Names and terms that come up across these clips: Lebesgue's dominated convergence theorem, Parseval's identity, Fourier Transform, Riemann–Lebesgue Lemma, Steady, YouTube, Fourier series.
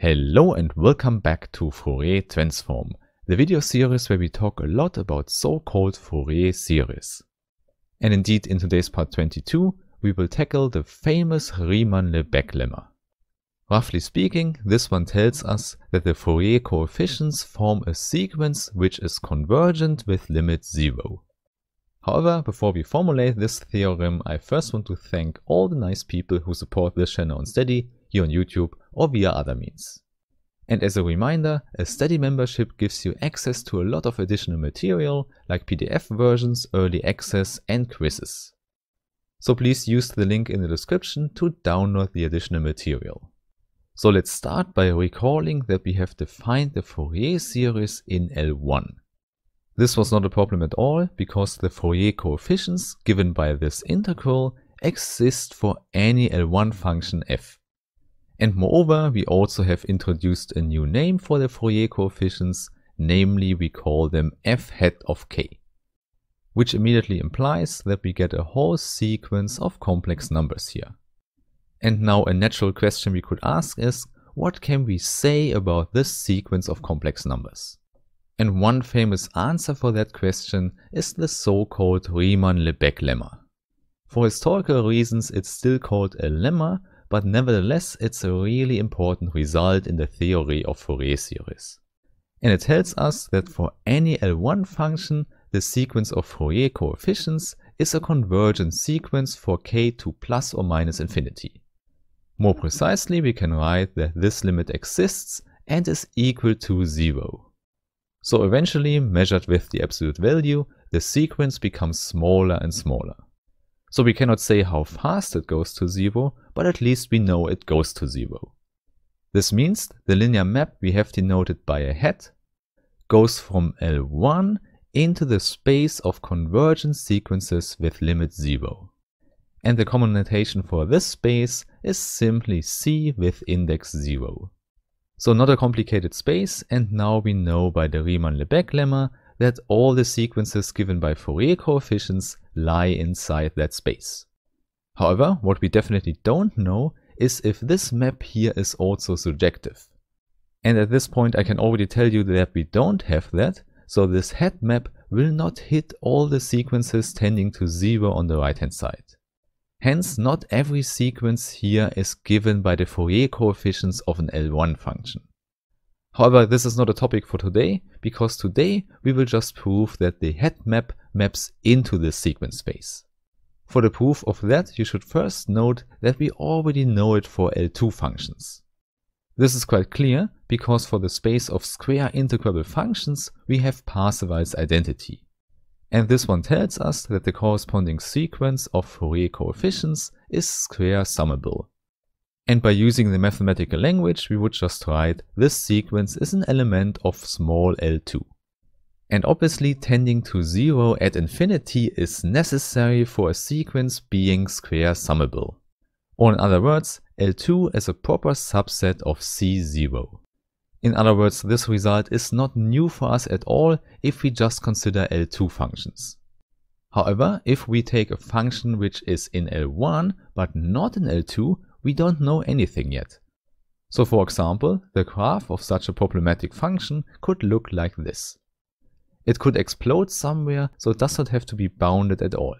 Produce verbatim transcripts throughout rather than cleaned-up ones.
Hello and welcome back to Fourier Transform, the video series where we talk a lot about so-called Fourier series. And indeed, in today's part twenty-two, we will tackle the famous Riemann–Lebesgue lemma. Roughly speaking, this one tells us that the Fourier coefficients form a sequence which is convergent with limit zero. However, before we formulate this theorem, I first want to thank all the nice people who support this channel on Steady, here on YouTube, or via other means. And as a reminder, a Steady membership gives you access to a lot of additional material like P D F versions, early access and quizzes. So please use the link in the description to download the additional material. So let's start by recalling that we have defined the Fourier series in L one. This was not a problem at all because the Fourier coefficients given by this integral exist for any L one function f. And moreover, we also have introduced a new name for the Fourier coefficients, namely we call them f hat of k, which immediately implies that we get a whole sequence of complex numbers here. And now a natural question we could ask is, what can we say about this sequence of complex numbers? And one famous answer for that question is the so-called Riemann–Lebesgue lemma. For historical reasons it's still called a lemma, but nevertheless it's a really important result in the theory of Fourier series. And it tells us that for any L one function, the sequence of Fourier coefficients is a convergent sequence for k to plus or minus infinity. More precisely, we can write that this limit exists and is equal to zero. So eventually, measured with the absolute value, the sequence becomes smaller and smaller. So we cannot say how fast it goes to zero, but at least we know it goes to zero. This means the linear map we have denoted by a hat goes from L one into the space of convergent sequences with limit zero. And the common notation for this space is simply C with index zero. So not a complicated space, and now we know by the Riemann–Lebesgue lemma that all the sequences given by Fourier coefficients lie inside that space. However, what we definitely don't know is if this map here is also surjective. And at this point I can already tell you that we don't have that, so this hat map will not hit all the sequences tending to zero on the right hand side. Hence, not every sequence here is given by the Fourier coefficients of an L one function. However, this is not a topic for today, because today we will just prove that the hat map maps into this sequence space. For the proof of that, you should first note that we already know it for L two functions. This is quite clear, because for the space of square integrable functions we have Parseval's identity. And this one tells us that the corresponding sequence of Fourier coefficients is square summable. And by using the mathematical language, we would just write this sequence is an element of small L two. And obviously tending to zero at infinity is necessary for a sequence being square summable. Or in other words, L two is a proper subset of C zero. In other words, this result is not new for us at all if we just consider L two functions. However, if we take a function which is in L one but not in L two, we don't know anything yet. So for example, the graph of such a problematic function could look like this. It could explode somewhere, so it does not have to be bounded at all.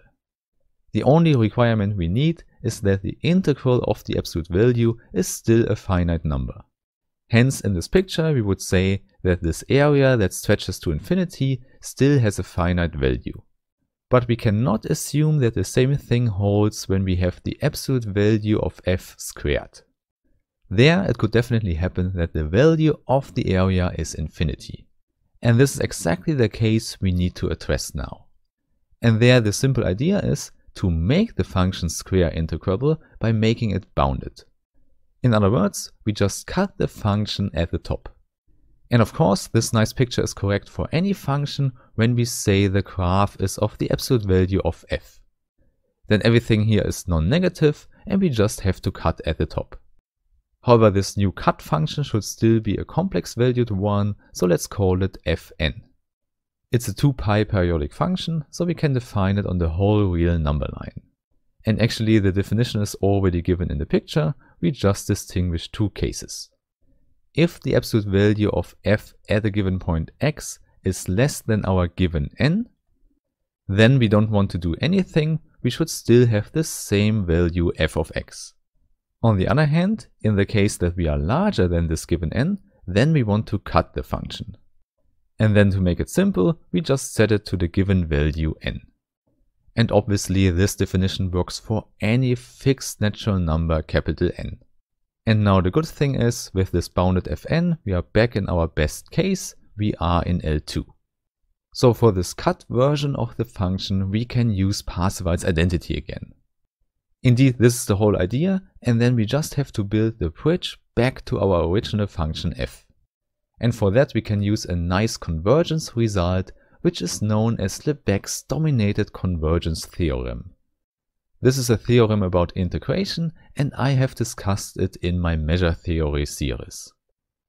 The only requirement we need is that the integral of the absolute value is still a finite number. Hence in this picture we would say that this area that stretches to infinity still has a finite value. But we cannot assume that the same thing holds when we have the absolute value of f squared. There it could definitely happen that the value of the area is infinity. And this is exactly the case we need to address now. And there the simple idea is to make the function square integrable by making it bounded. In other words, we just cut the function at the top. And of course, this nice picture is correct for any function when we say the graph is of the absolute value of f. Then everything here is non-negative and we just have to cut at the top. However, this new cut function should still be a complex valued one, so let's call it fn. It's a two pi periodic function, so we can define it on the whole real number line. And actually the definition is already given in the picture, we just distinguish two cases. if the absolute value of f at a given point x is less than our given n, then we don't want to do anything, we should still have the same value f of x. On the other hand, in the case that we are larger than this given n, then we want to cut the function. And then to make it simple, we just set it to the given value n. And obviously this definition works for any fixed natural number capital N. And now the good thing is, with this bounded fn, we are back in our best case, we are in L two. So for this cut version of the function, we can use Parseval's identity again. Indeed, this is the whole idea, and then we just have to build the bridge back to our original function f. And for that we can use a nice convergence result, which is known as Lebesgue's dominated convergence theorem. This is a theorem about integration, and I have discussed it in my measure theory series.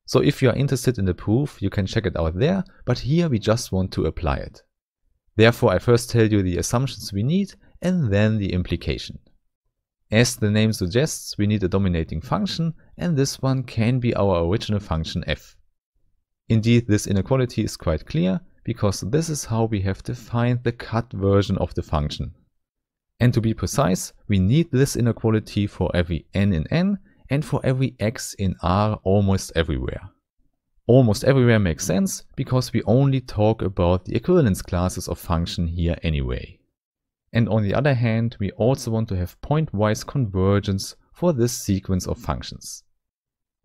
So if you are interested in the proof, you can check it out there, but here we just want to apply it. Therefore I first tell you the assumptions we need, and then the implication. As the name suggests, we need a dominating function, and this one can be our original function f. Indeed, this inequality is quite clear, because this is how we have defined the cut version of the function. And to be precise, we need this inequality for every n in n and for every x in R almost everywhere. Almost everywhere makes sense, because we only talk about the equivalence classes of function here anyway. And on the other hand, we also want to have pointwise convergence for this sequence of functions.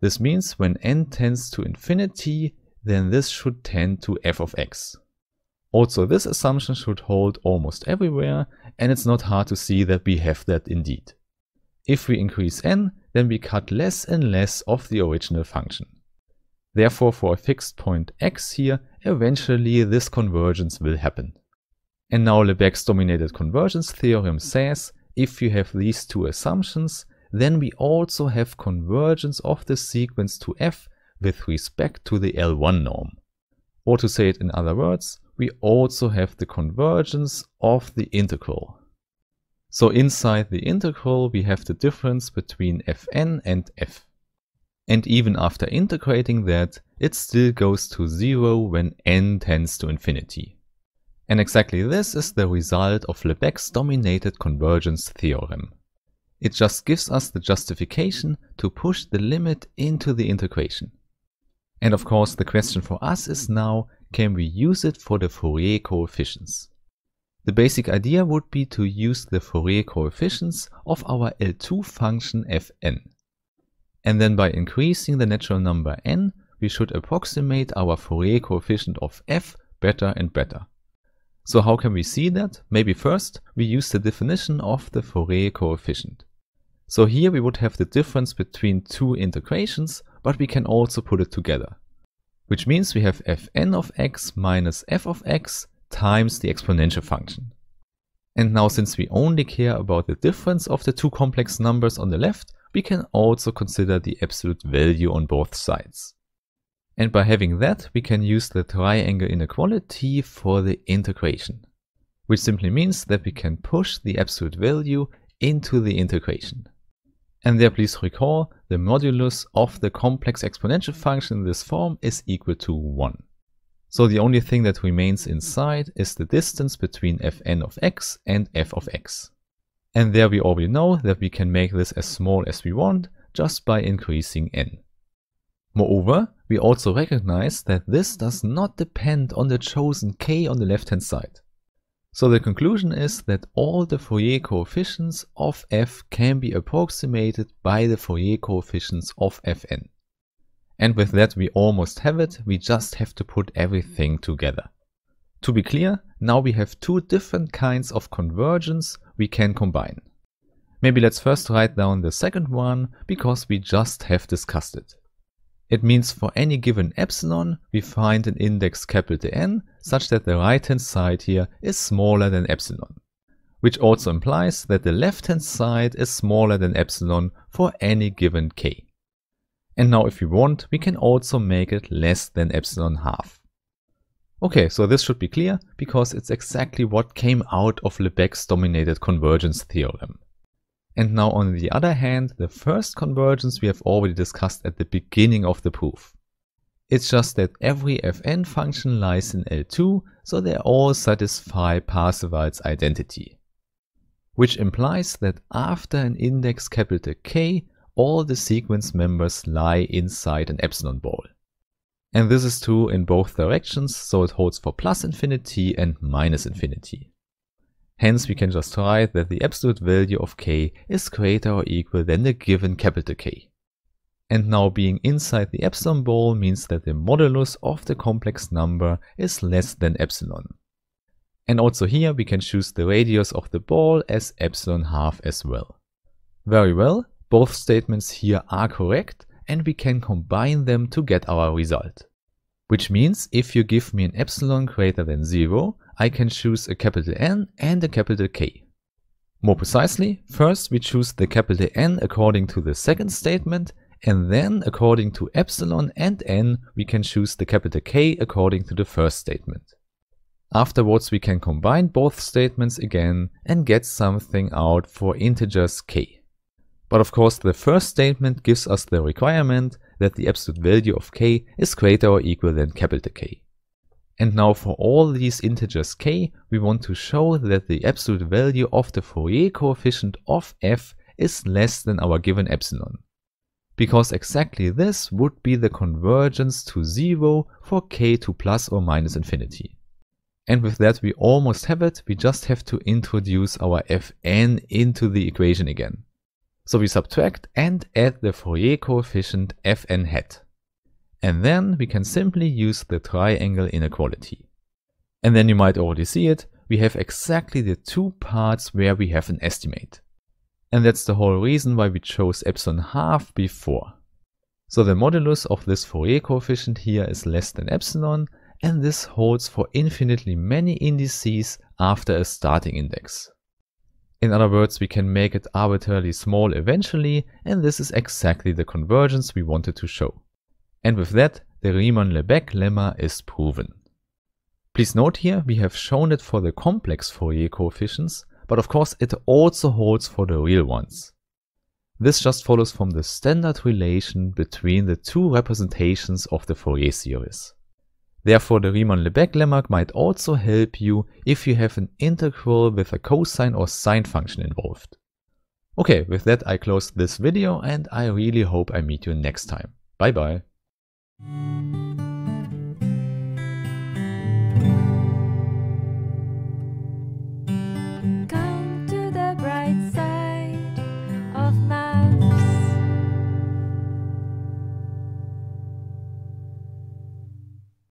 This means when n tends to infinity, then this should tend to f of x. Also, this assumption should hold almost everywhere, and it's not hard to see that we have that indeed. If we increase n, then we cut less and less of the original function. Therefore, for a fixed point x here, eventually this convergence will happen. And now Lebesgue's dominated convergence theorem says, if you have these two assumptions, then we also have convergence of the sequence to f with respect to the L one norm. Or to say it in other words, we also have the convergence of the integral. So inside the integral we have the difference between fn and f. And even after integrating that, it still goes to zero when n tends to infinity. And exactly this is the result of Lebesgue's dominated convergence theorem. It just gives us the justification to push the limit into the integration. And of course the question for us is now, can we use it for the Fourier coefficients? The basic idea would be to use the Fourier coefficients of our L two function fn. And then by increasing the natural number n, we should approximate our Fourier coefficient of f better and better. So how can we see that? Maybe first we use the definition of the Fourier coefficient. So here we would have the difference between two integrations, but we can also put it together. Which means we have fn of x minus f of x times the exponential function. And now since we only care about the difference of the two complex numbers on the left, we can also consider the absolute value on both sides. And by having that, we can use the triangle inequality for the integration, which simply means that we can push the absolute value into the integration. And there please recall, the modulus of the complex exponential function in this form is equal to one. So the only thing that remains inside is the distance between fn of x and f of x. And there we already know that we can make this as small as we want, just by increasing n. Moreover, we also recognize that this does not depend on the chosen k on the left hand side. So the conclusion is that all the Fourier coefficients of f can be approximated by the Fourier coefficients of fn. And with that we almost have it, we just have to put everything together. To be clear, now we have two different kinds of convergence we can combine. Maybe let's first write down the second one, because we just have discussed it. It means for any given epsilon, we find an index capital N such that the right hand side here is smaller than epsilon. Which also implies that the left hand side is smaller than epsilon for any given k. And now if we want, we can also make it less than epsilon half. Okay, so this should be clear, because it's exactly what came out of Lebesgue's dominated convergence theorem. And now on the other hand, the first convergence we have already discussed at the beginning of the proof. It's just that every fn function lies in L two, so they all satisfy Parseval's identity. Which implies that after an index capital K, all the sequence members lie inside an epsilon ball. And this is true in both directions, so it holds for plus infinity and minus infinity. Hence we can just write that the absolute value of K is greater or equal than the given capital K. And now being inside the epsilon ball means that the modulus of the complex number is less than epsilon. And also here we can choose the radius of the ball as epsilon half as well. Very well, both statements here are correct and we can combine them to get our result. Which means if you give me an epsilon greater than zero, I can choose a capital N and a capital K. More precisely, first we choose the capital N according to the second statement, and then according to epsilon and n we can choose the capital K according to the first statement. Afterwards we can combine both statements again and get something out for integers K. But of course the first statement gives us the requirement that the absolute value of K is greater or equal than capital K. And now for all these integers K, we want to show that the absolute value of the Fourier coefficient of f is less than our given epsilon. Because exactly this would be the convergence to zero for K to plus or minus infinity. And with that we almost have it, we just have to introduce our fn into the equation again. So we subtract and add the Fourier coefficient fn hat. And then we can simply use the triangle inequality. And then you might already see it, we have exactly the two parts where we have an estimate. And that's the whole reason why we chose epsilon half before. So the modulus of this Fourier coefficient here is less than epsilon, and this holds for infinitely many indices after a starting index. In other words, we can make it arbitrarily small eventually, and this is exactly the convergence we wanted to show. And with that, the Riemann–Lebesgue lemma is proven. Please note here, we have shown it for the complex Fourier coefficients, but of course it also holds for the real ones. This just follows from the standard relation between the two representations of the Fourier series. Therefore the Riemann–Lebesgue lemma might also help you if you have an integral with a cosine or sine function involved. Okay, with that I close this video and I really hope I meet you next time. Bye bye!